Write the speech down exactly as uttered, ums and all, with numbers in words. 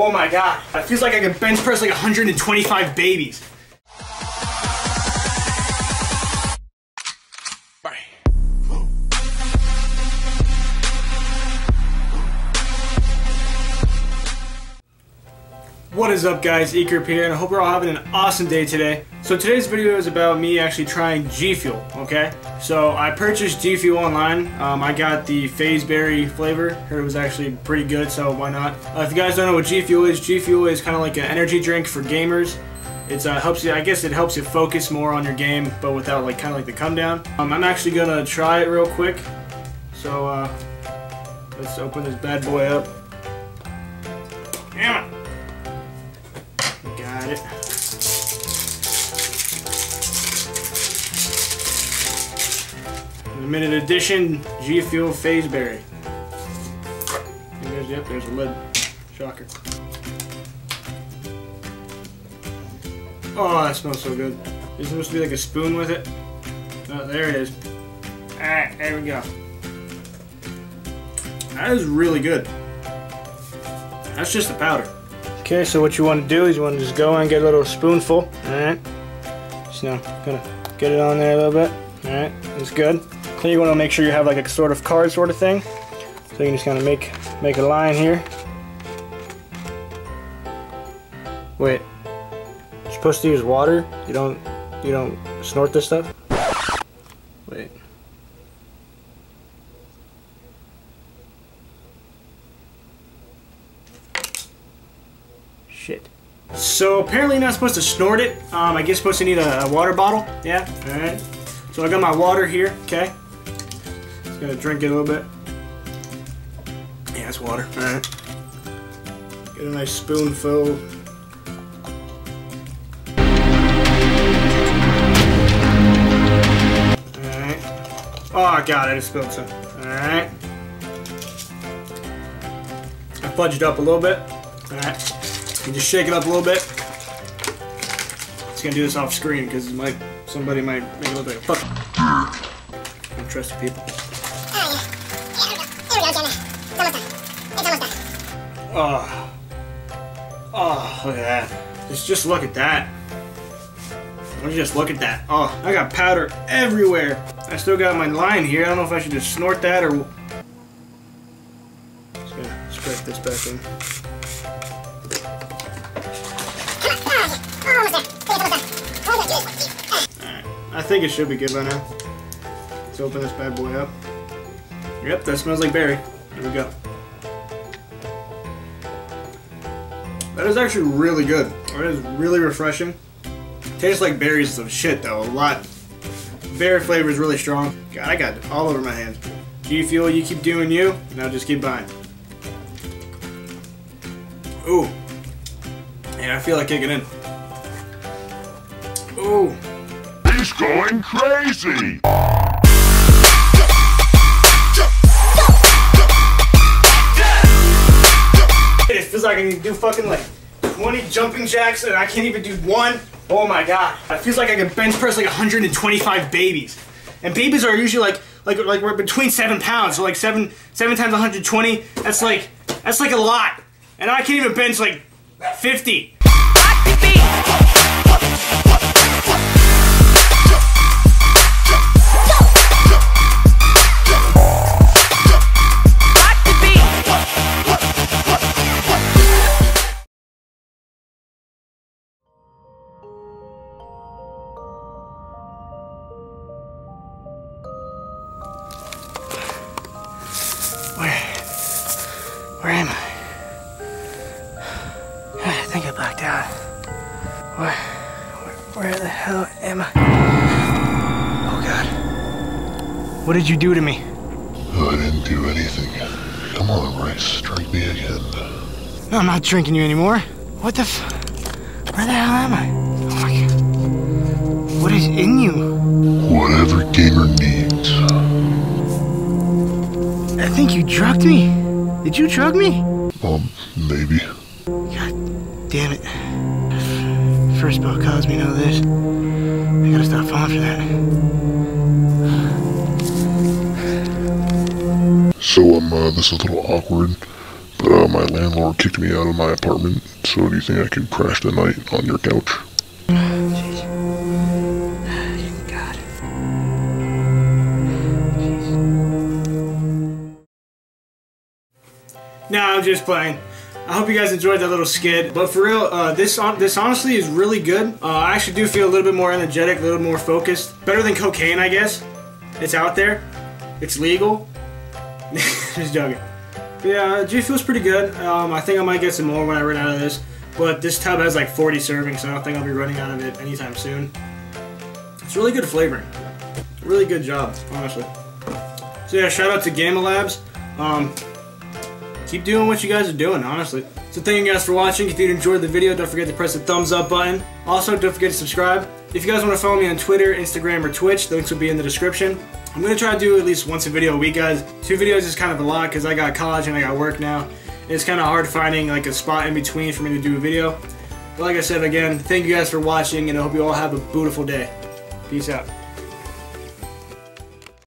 Oh my God. It feels like I can bench press like one hundred twenty-five babies. What is up guys, Ecryb here, and I hope we're all having an awesome day today. So today's video is about me actually trying G Fuel, okay? So I purchased G Fuel online. Um, I got the FaZe Berry flavor. Heard it was actually pretty good, so why not? Uh, if you guys don't know what G Fuel is, G Fuel is kind of like an energy drink for gamers. It uh, helps you, I guess it helps you focus more on your game, but without like kind of like the come down. Um, I'm actually going to try it real quick. So uh, let's open this bad boy up. Damn it! Got it. Limited edition G Fuel FaZe Berry. There's, yep, there's a lid. Shocker. Oh, that smells so good. There's supposed to be like a spoon with it. Oh, there it is. Alright, there we go. That is really good. That's just the powder. Okay, so what you want to do is you want to just go and get a little spoonful, alright? Just now, gonna get it on there a little bit, alright? It's good. Then you want to make sure you have like a sort of card sort of thing. So you can just kind of make, make a line here. Wait, you're supposed to use water? You don't, you don't snort this stuff? Wait. Shit. So apparently you're not supposed to snort it. Um, I guess supposed to need a, a water bottle. Yeah. All right. So I got my water here. Okay. Just gonna drink it a little bit. Yeah, it's water. All right. Get a nice spoonful. All right. Oh God, I just spilled some. All right. I fudged up a little bit. All right. You just shake it up a little bit. It's gonna do this off screen because might somebody might make it look like a fuck. Don't trust the people. Oh, oh, look at that! Just, just look at that. Just look at that. Oh, I got powder everywhere. I still got my line here. I don't know if I should just snort that or. Just gonna scrape this back in. I think it should be good by now. Let's open this bad boy up. Yep, that smells like berry. Here we go. That is actually really good. That is really refreshing. Tastes like berries and some shit though, a lot. Berry flavor is really strong. God, I got it all over my hands. G Fuel, you keep doing you, and I'll just keep buying. Ooh. Yeah, I feel like kicking in. Ooh. He's going crazy! It feels like I need to do fucking like twenty jumping jacks and I can't even do one. Oh my God. It feels like I can bench press like one hundred twenty-five babies. And babies are usually like, like, like we're between seven pounds. So like seven, seven times one hundred twenty, that's like, that's like a lot. And I can't even bench like fifty. Where am I? I think I blacked out. Where, where, where the hell am I? Oh God. What did you do to me? Oh, I didn't do anything. Come on, Bryce, drink me again. No, I'm not drinking you anymore. What the f- Where the hell am I? Oh my God. What is in you? Whatever gamer needs. I think you drugged me. Did you drug me? Um, maybe. God damn it. First Bill Cosby know this. I gotta stop falling for that. So, um, uh, this is a little awkward, but uh, my landlord kicked me out of my apartment, so do you think I could crash the night on your couch? Nah, I'm just playing. I hope you guys enjoyed that little skit. But for real, uh, this on this honestly is really good. Uh, I actually do feel a little bit more energetic, a little more focused. Better than cocaine, I guess. It's out there. It's legal. Just joking. But yeah, G Fuel's pretty good. Um, I think I might get some more when I run out of this. But this tub has like forty servings, so I don't think I'll be running out of it anytime soon. It's really good flavoring. Really good job, honestly. So yeah, shout out to Gamma Labs. Um, Keep doing what you guys are doing, honestly. So thank you guys for watching. If you enjoyed the video, don't forget to press the thumbs up button. Also, don't forget to subscribe. If you guys want to follow me on Twitter, Instagram, or Twitch, the links will be in the description. I'm going to try to do at least once a video a week, guys. Two videos is kind of a lot because I got college and I got work now. It's kind of hard finding like a spot in between for me to do a video. But like I said again, thank you guys for watching, and I hope you all have a beautiful day. Peace out.